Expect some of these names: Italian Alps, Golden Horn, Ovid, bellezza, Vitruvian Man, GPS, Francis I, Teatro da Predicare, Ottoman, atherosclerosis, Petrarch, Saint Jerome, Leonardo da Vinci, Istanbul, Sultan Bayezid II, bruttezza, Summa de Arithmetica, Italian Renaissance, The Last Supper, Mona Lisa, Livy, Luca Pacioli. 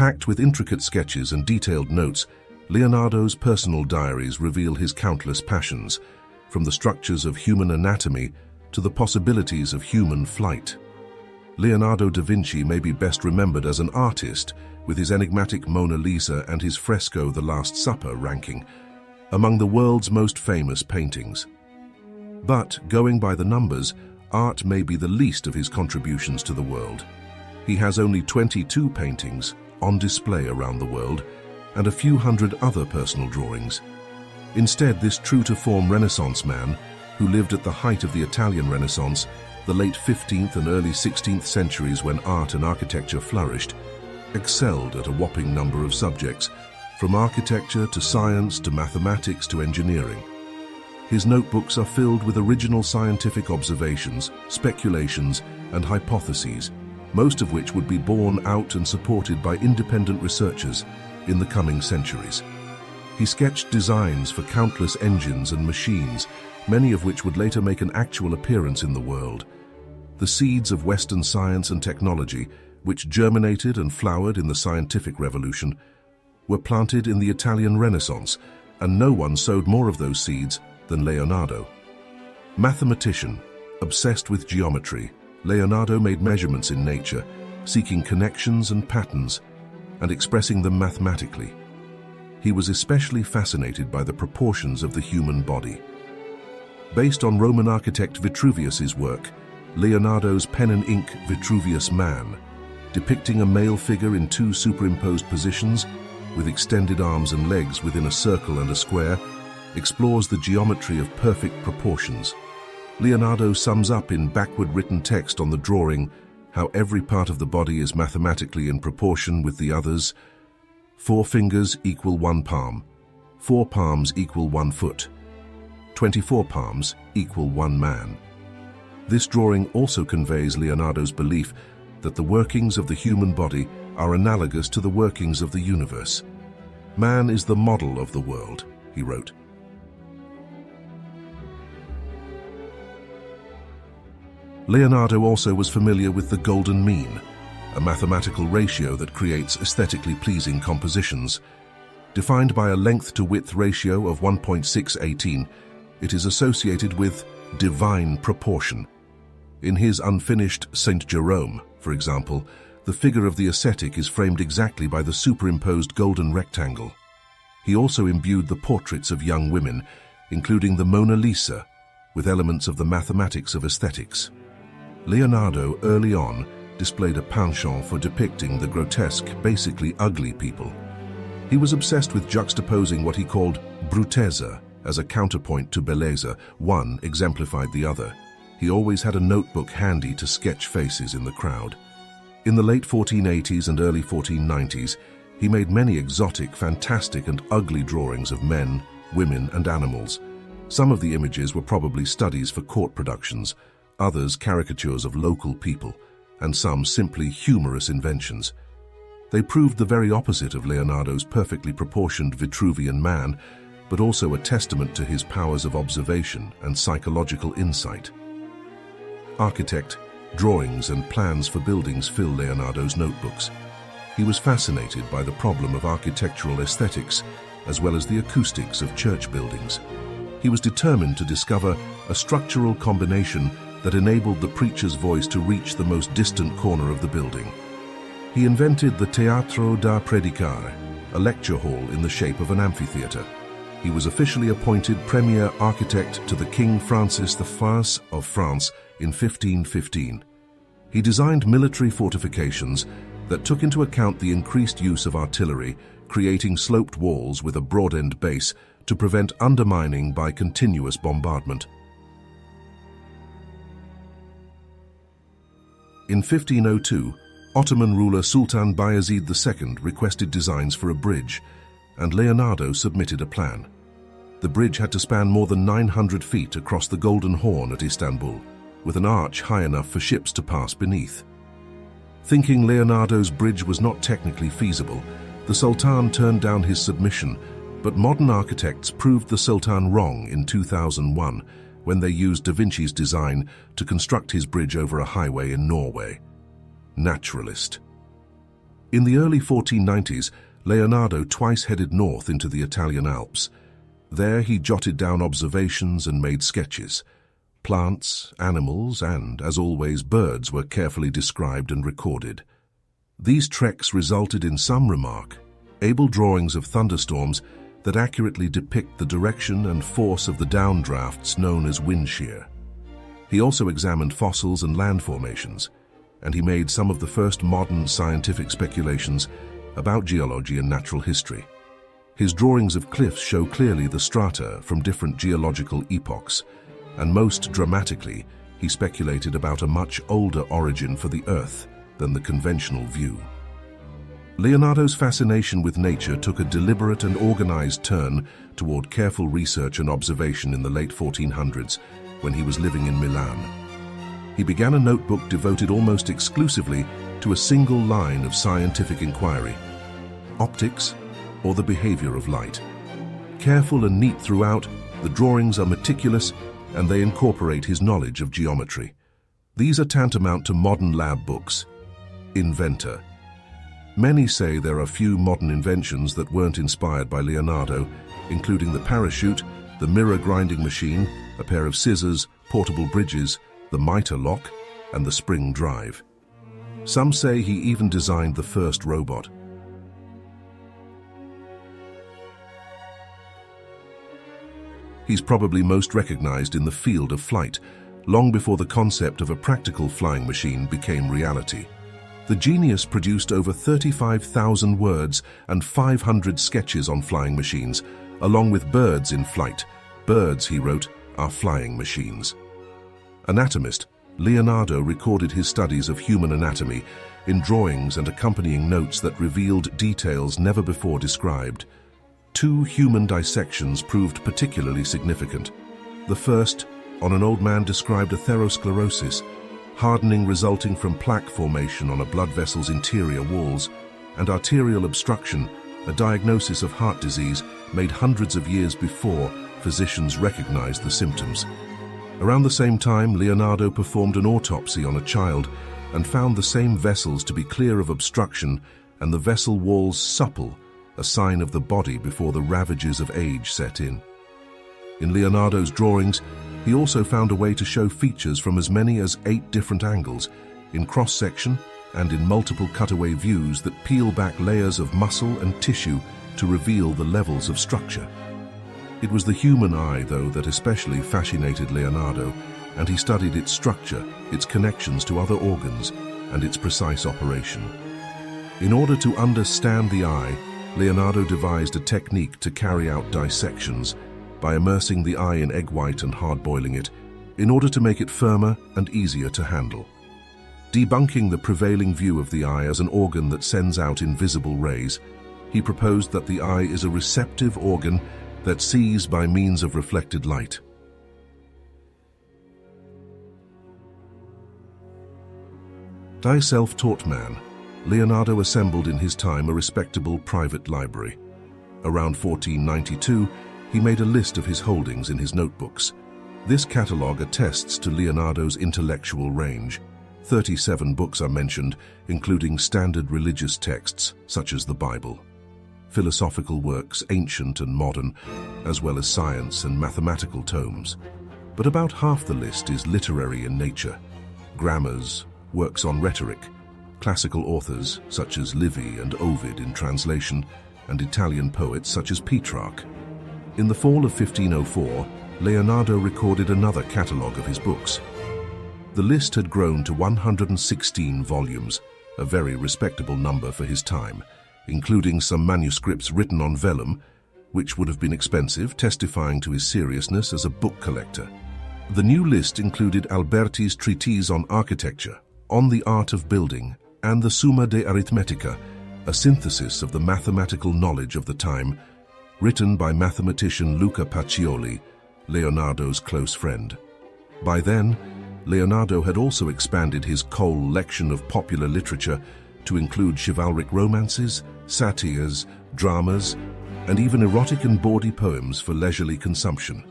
Packed with intricate sketches and detailed notes, Leonardo's personal diaries reveal his countless passions, from the structures of human anatomy to the possibilities of human flight. Leonardo da Vinci may be best remembered as an artist, with his enigmatic Mona Lisa and his fresco The Last Supper ranking among the world's most famous paintings. But, going by the numbers, art may be the least of his contributions to the world. He has only 22 paintings on display around the world and a few hundred other personal drawings. Instead, this true-to-form Renaissance man, who lived at the height of the Italian Renaissance, the late 15th and early 16th centuries when art and architecture flourished, excelled at a whopping number of subjects, from architecture to science to mathematics to engineering. His notebooks are filled with original scientific observations, speculations, and hypotheses, most of which would be borne out and supported by independent researchers in the coming centuries. He sketched designs for countless engines and machines, many of which would later make an actual appearance in the world. The seeds of Western science and technology, which germinated and flowered in the scientific revolution, were planted in the Italian Renaissance, and no one sowed more of those seeds than Leonardo. Mathematician, obsessed with geometry, Leonardo made measurements in nature, seeking connections and patterns, and expressing them mathematically. He was especially fascinated by the proportions of the human body. Based on Roman architect Vitruvius's work, Leonardo's pen and ink Vitruvian Man, depicting a male figure in two superimposed positions, with extended arms and legs within a circle and a square, explores the geometry of perfect proportions. Leonardo sums up in backward written text on the drawing how every part of the body is mathematically in proportion with the others. 4 fingers equal 1 palm, 4 palms equal 1 foot, 24 palms equal 1 man. This drawing also conveys Leonardo's belief that the workings of the human body are analogous to the workings of the universe. Man is the model of the world, he wrote. Leonardo also was familiar with the golden mean, a mathematical ratio that creates aesthetically pleasing compositions. Defined by a length-to-width ratio of 1.618, it is associated with divine proportion. In his unfinished Saint Jerome, for example, the figure of the ascetic is framed exactly by the superimposed golden rectangle. He also imbued the portraits of young women, including the Mona Lisa, with elements of the mathematics of aesthetics. Leonardo, early on, displayed a penchant for depicting the grotesque, basically ugly people. He was obsessed with juxtaposing what he called bruttezza as a counterpoint to bellezza. One exemplified the other. He always had a notebook handy to sketch faces in the crowd. In the late 1480s and early 1490s, he made many exotic, fantastic, and ugly drawings of men, women, and animals. Some of the images were probably studies for court productions, others caricatures of local people, and some simply humorous inventions. They proved the very opposite of Leonardo's perfectly proportioned Vitruvian Man, but also a testament to his powers of observation and psychological insight. Architect, drawings and plans for buildings fill Leonardo's notebooks. He was fascinated by the problem of architectural aesthetics, as well as the acoustics of church buildings. He was determined to discover a structural combination that enabled the preacher's voice to reach the most distant corner of the building. He invented the Teatro da Predicare, a lecture hall in the shape of an amphitheater. He was officially appointed premier architect to the King Francis I of France in 1515. He designed military fortifications that took into account the increased use of artillery, creating sloped walls with a broad-end base to prevent undermining by continuous bombardment. In 1502, Ottoman ruler Sultan Bayezid II requested designs for a bridge, and Leonardo submitted a plan. The bridge had to span more than 900 feet across the Golden Horn at Istanbul, with an arch high enough for ships to pass beneath. Thinking Leonardo's bridge was not technically feasible, the Sultan turned down his submission, but modern architects proved the Sultan wrong in 2001 when they used Da Vinci's design to construct his bridge over a highway in Norway. Naturalist. In the early 1490s, Leonardo twice headed north into the Italian Alps. There he jotted down observations and made sketches. Plants, animals, and, as always, birds were carefully described and recorded. These treks resulted in some remark, able drawings of thunderstorms that accurately depict the direction and force of the downdrafts known as wind shear. He also examined fossils and land formations, and he made some of the first modern scientific speculations about geology and natural history. His drawings of cliffs show clearly the strata from different geological epochs, and most dramatically, he speculated about a much older origin for the Earth than the conventional view. Leonardo's fascination with nature took a deliberate and organized turn toward careful research and observation in the late 1400s, when he was living in Milan. He began a notebook devoted almost exclusively to a single line of scientific inquiry: optics, or the behavior of light. Careful and neat throughout, the drawings are meticulous and they incorporate his knowledge of geometry. These are tantamount to modern lab books. Inventor. Many say there are few modern inventions that weren't inspired by Leonardo, including the parachute, the mirror grinding machine, a pair of scissors, portable bridges, the mitre lock, and the spring drive. Some say he even designed the first robot. He's probably most recognized in the field of flight, long before the concept of a practical flying machine became reality. The genius produced over 35,000 words and 500 sketches on flying machines, along with birds in flight. Birds, he wrote, are flying machines. Anatomist, Leonardo recorded his studies of human anatomy in drawings and accompanying notes that revealed details never before described. Two human dissections proved particularly significant. The first, on an old man, described atherosclerosis, hardening resulting from plaque formation on a blood vessel's interior walls, and arterial obstruction, a diagnosis of heart disease made hundreds of years before physicians recognized the symptoms. Around the same time, Leonardo performed an autopsy on a child and found the same vessels to be clear of obstruction and the vessel walls supple, a sign of the body before the ravages of age set in. In Leonardo's drawings, he also found a way to show features from as many as 8 different angles, in cross-section and in multiple cutaway views that peel back layers of muscle and tissue to reveal the levels of structure. It was the human eye, though, that especially fascinated Leonardo, and he studied its structure, its connections to other organs, and its precise operation. In order to understand the eye, Leonardo devised a technique to carry out dissections by immersing the eye in egg white and hard-boiling it in order to make it firmer and easier to handle. Debunking the prevailing view of the eye as an organ that sends out invisible rays, he proposed that the eye is a receptive organ that sees by means of reflected light. Thy self-taught man, Leonardo assembled in his time a respectable private library. Around 1492, he made a list of his holdings in his notebooks. This catalogue attests to Leonardo's intellectual range. 37 books are mentioned, including standard religious texts, such as the Bible, philosophical works, ancient and modern, as well as science and mathematical tomes. But about half the list is literary in nature: grammars, works on rhetoric, classical authors such as Livy and Ovid in translation, and Italian poets such as Petrarch. In the fall of 1504, Leonardo recorded another catalogue of his books. The list had grown to 116 volumes, a very respectable number for his time, including some manuscripts written on vellum, which would have been expensive, testifying to his seriousness as a book collector. The new list included Alberti's treatise on architecture, on the art of building, and the Summa de Arithmetica, a synthesis of the mathematical knowledge of the time, written by mathematician Luca Pacioli, Leonardo's close friend. By then, Leonardo had also expanded his collection of popular literature to include chivalric romances, satires, dramas, and even erotic and bawdy poems for leisurely consumption.